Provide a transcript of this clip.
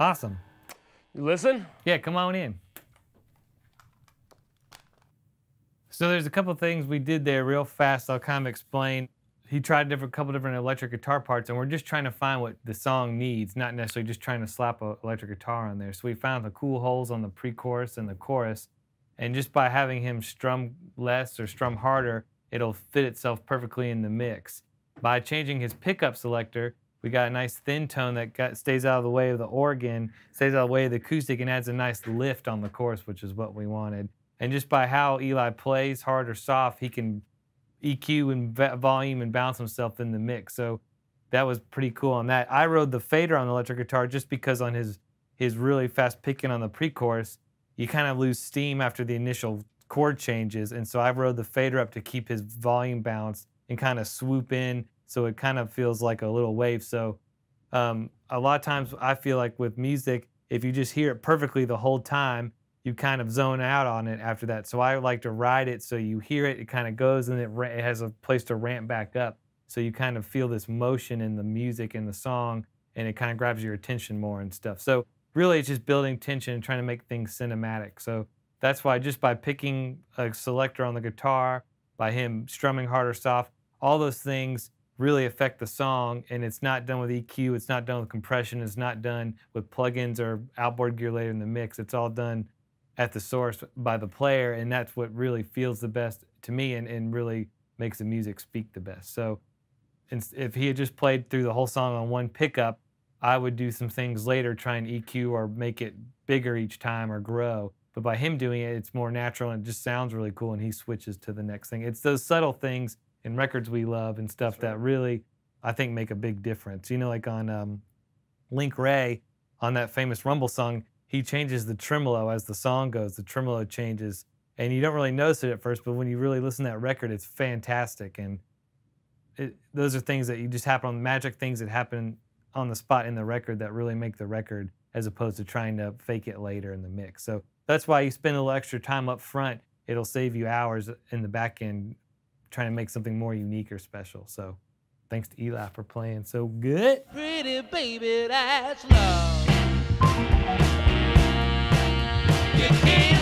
Awesome. You listen? Yeah, come on in. So there's a couple things we did there real fast. I'll kind of explain. He tried a couple different electric guitar parts, and we're just trying to find what the song needs, not necessarily just trying to slap an electric guitar on there. So we found the cool holes on the pre-chorus and the chorus, and just by having him strum less or strum harder, it'll fit itself perfectly in the mix. By changing his pickup selector, we got a nice thin tone that stays out of the way of the organ, stays out of the way of the acoustic, and adds a nice lift on the chorus, which is what we wanted. And just by how Eli plays, hard or soft, he can EQ and volume and bounce himself in the mix. So that was pretty cool on that. I rode the fader on the electric guitar just because on his really fast picking on the pre-chorus, you kind of lose steam after the initial chord changes. And so I rode the fader up to keep his volume balanced and kind of swoop in, so it kind of feels like a little wave. So a lot of times I feel like with music, if you just hear it perfectly the whole time, you kind of zone out on it after that. So I like to ride it so you hear it, it kind of goes, and it has a place to ramp back up. So you kind of feel this motion in the music and the song, and it kind of grabs your attention more and stuff. So really it's just building tension and trying to make things cinematic. So that's why just by picking a selector on the guitar, by him strumming hard or soft, all those things really affect the song, and it's not done with EQ, it's not done with compression, it's not done with plugins or outboard gear later in the mix. It's all done at the source by the player, and that's what really feels the best to me and really makes the music speak the best. So if he had just played through the whole song on one pickup, I would do some things later, try and EQ or make it bigger each time or grow. But by him doing it, it's more natural and it just sounds really cool, and he switches to the next thing. It's those subtle things in records we love and stuff that really, I think, make a big difference. You know, like on Link Wray, on that famous Rumble song, he changes the tremolo as the song goes, the tremolo changes, and you don't really notice it at first, but when you really listen to that record, it's fantastic. And those are things that you just happen on, magic things that happen on the spot in the record that really make the record, as opposed to trying to fake it later in the mix. So that's why you spend a little extra time up front. It'll save you hours in the back end trying to make something more unique or special. So thanks to Eli for playing so good. Pretty baby, that's love. You can't